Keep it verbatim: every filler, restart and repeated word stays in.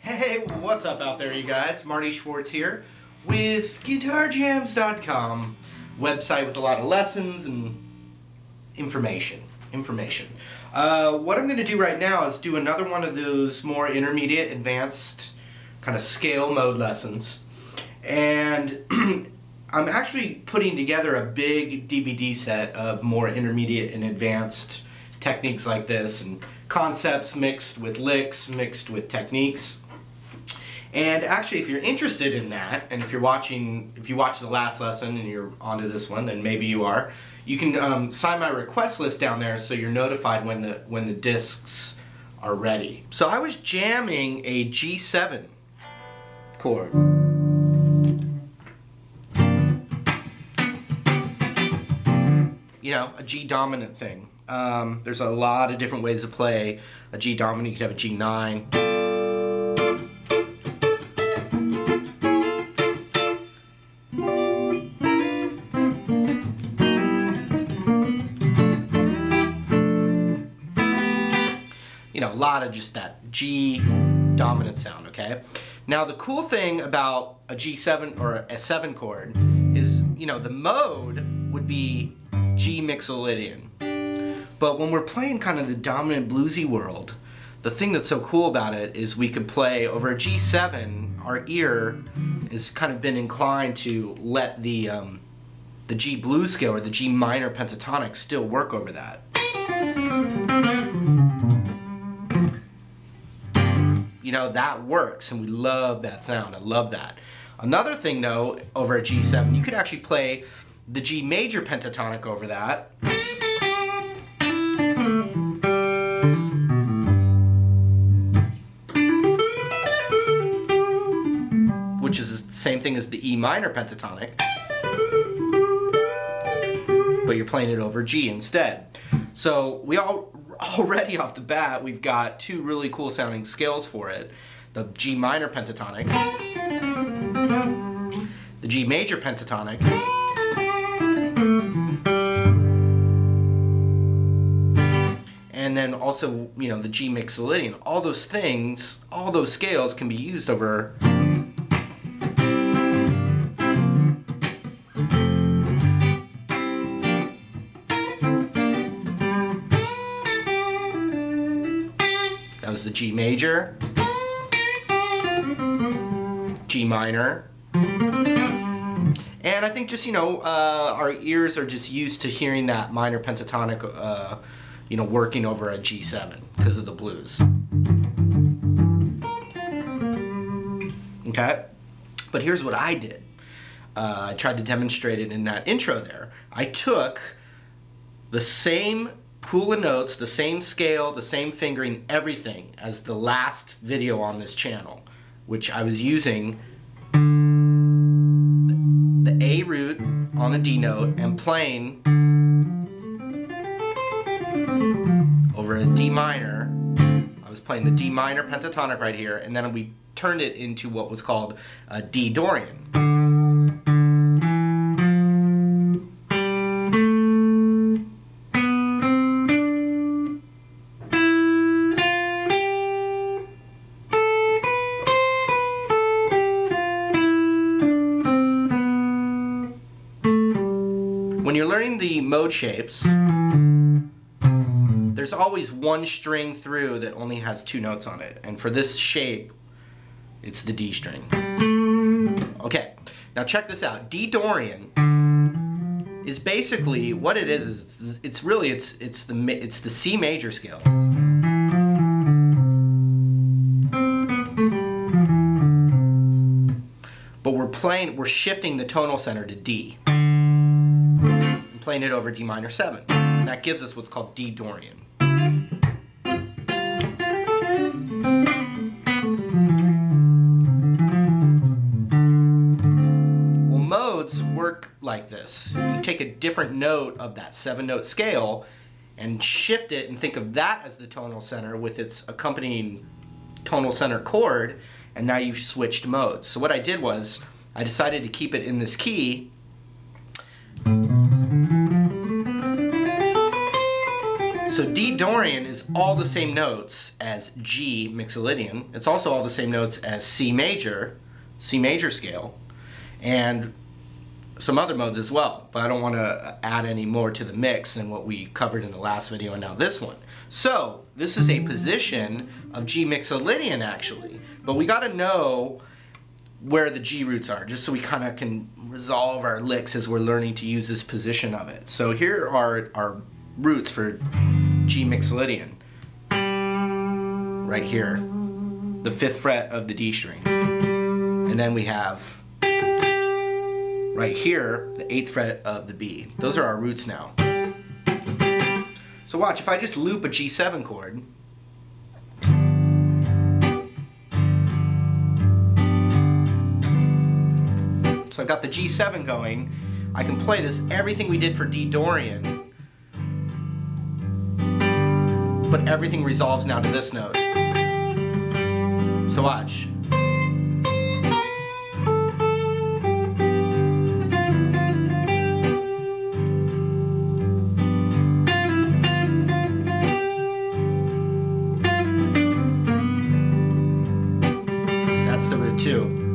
Hey, what's up out there, you guys? Marty Schwartz here with guitar jams dot com, website with a lot of lessons and information. information. Uh, what I'm going to do right now is do another one of those more intermediate, advanced kind of scale mode lessons. And I'm actually putting together a big D V D set of more intermediate and advanced techniques like this, and concepts mixed with licks, mixed with techniques. And actually, if you're interested in that, and if you're watching, if you watched the last lesson and you're onto this one, then maybe you are. You can um, sign my request list down there, so you're notified when the when the discs are ready. So I was jamming a G seven chord. You know, a G dominant thing. Um, there's a lot of different ways to play a G dominant. You could have a G nine. You know, a lot of just that G dominant sound, okay? Now, the cool thing about a G seven or a seven chord is, you know, the mode would be G Mixolydian. But when we're playing kind of the dominant bluesy world, the thing that's so cool about it is we could play over a G seven, our ear has kind of been inclined to let the, um, the G blues scale or the G minor pentatonic still work over that. You know, that works, and we love that sound. I love that. Another thing, though, over a G seven, you could actually play the G major pentatonic over that. Which is the same thing as the E minor pentatonic. But you're playing it over G instead. So we all... Already off the bat, we've got two really cool sounding scales for it. The G minor pentatonic, the G major pentatonic, and then also, you know, the G Mixolydian. All those things, all those scales can be used over the G major, G minor, and I think just, you know, uh, our ears are just used to hearing that minor pentatonic, uh, you know, working over a G seven because of the blues. Okay, but here's what I did. Uh, I tried to demonstrate it in that intro there. I took the same pool of notes, the same scale, the same fingering, everything as the last video on this channel, which I was using the A root on a D note and playing over a D minor. I was playing the D minor pentatonic right here, and then we turned it into what was called a D Dorian. When you're learning the mode shapes, there's always one string through that only has two notes on it. And for this shape, it's the D string. Okay, now check this out. D Dorian is basically, what it is, is it's really, it's, it's, the, it's the C major scale. But we're playing, we're shifting the tonal center to D. Playing it over D minor seven. And that gives us what's called D Dorian. Well, modes work like this. You take a different note of that seven note scale and shift it and think of that as the tonal center with its accompanying tonal center chord, and now you've switched modes. So what I did was I decided to keep it in this key So D Dorian is all the same notes as G Mixolydian. It's also all the same notes as C major, C major scale, and some other modes as well, but I don't want to add any more to the mix than what we covered in the last video and now this one. So this is a position of G Mixolydian actually, but we got to know where the G roots are just so we kind of can resolve our licks as we're learning to use this position of it. So here are our roots for G Mixolydian. Right here, the fifth fret of the D string, and then we have right here, the eighth fret of the B. Those are our roots now. So watch, if I just loop a G seven chord, so I've got the G seven going, I can play this, everything we did for D Dorian, but everything resolves now to this note. So watch. That's the root two.